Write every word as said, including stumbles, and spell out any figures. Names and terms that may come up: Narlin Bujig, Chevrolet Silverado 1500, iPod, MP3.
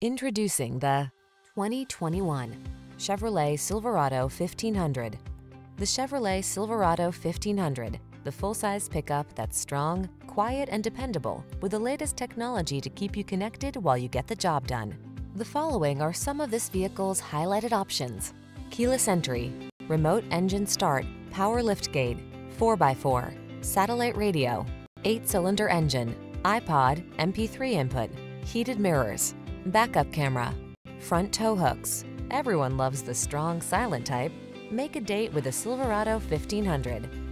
Introducing the twenty twenty-one Chevrolet Silverado fifteen hundred. The Chevrolet Silverado fifteen hundred, the full-size pickup that's strong, quiet, and dependable, with the latest technology to keep you connected while you get the job done. The following are some of this vehicle's highlighted options: keyless entry, remote engine start, power liftgate, four by four, satellite radio, eight-cylinder engine, iPod, M P three input, heated mirrors, backup camera, front tow hooks. Everyone loves the strong, silent type. Make a date with a Silverado fifteen hundred.